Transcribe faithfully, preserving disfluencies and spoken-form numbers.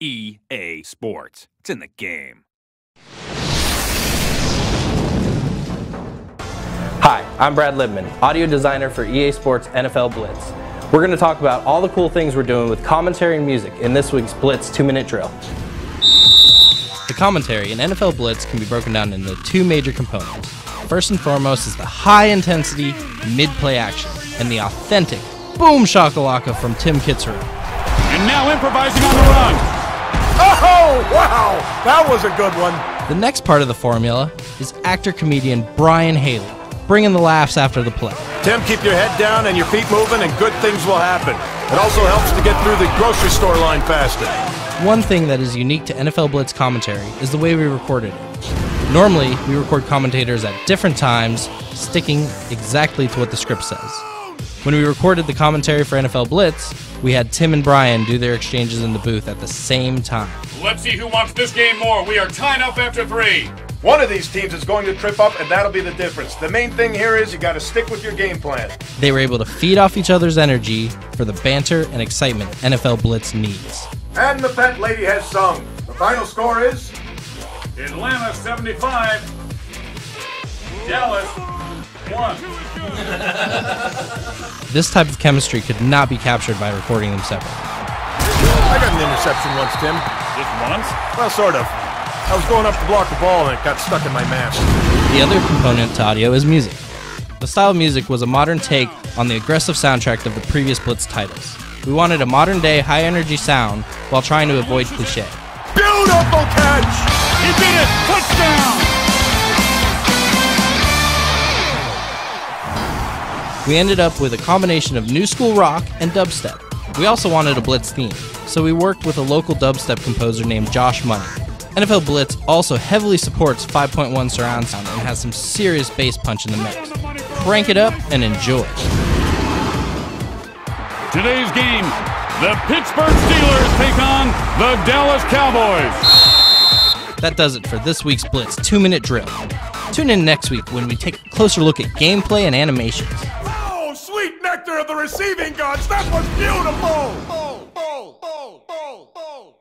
E A Sports. It's in the game. Hi, I'm Brad Libman, audio designer for E A Sports N F L Blitz. We're going to talk about all the cool things we're doing with commentary and music in this week's Blitz two-minute drill. The commentary in N F L Blitz can be broken down into two major components. First and foremost is the high-intensity mid-play action and the authentic boom shakalaka from Tim Kitzer. And now improvising on the run. Oh, wow! That was a good one. The next part of the formula is actor-comedian Brian Haley, bringing the laughs after the play. Tim, keep your head down and your feet moving and good things will happen. It also helps to get through the grocery store line faster. One thing that is unique to N F L Blitz commentary is the way we recorded it. Normally, we record commentators at different times, sticking exactly to what the script says. When we recorded the commentary for N F L Blitz, we had Tim and Brian do their exchanges in the booth at the same time. Let's see who wants this game more. We are tied up after three. One of these teams is going to trip up, and that'll be the difference. The main thing here is you got to stick with your game plan. They were able to feed off each other's energy for the banter and excitement N F L Blitz needs. And the fat lady has sung. The final score is Atlanta seventy-five, Dallas one. This type of chemistry could not be captured by recording them separately. I got an interception once, Tim. Just once? Well, sort of. I was going up to block the ball and it got stuck in my mask. The other component to audio is music. The style of music was a modern take on the aggressive soundtrack of the previous Blitz titles. We wanted a modern-day, high-energy sound while trying to avoid cliché. Beautiful catch! He beat it! Touchdown! We ended up with a combination of new school rock and dubstep. We also wanted a Blitz theme, so we worked with a local dubstep composer named Josh Money. N F L Blitz also heavily supports five point one surround sound and has some serious bass punch in the mix. Crank it up and enjoy. Today's game, the Pittsburgh Steelers take on the Dallas Cowboys. That does it for this week's Blitz two-minute drill. Tune in next week when we take a closer look at gameplay and animations. Sweet nectar of the receiving gods, that was beautiful! Oh, oh, oh, oh, oh.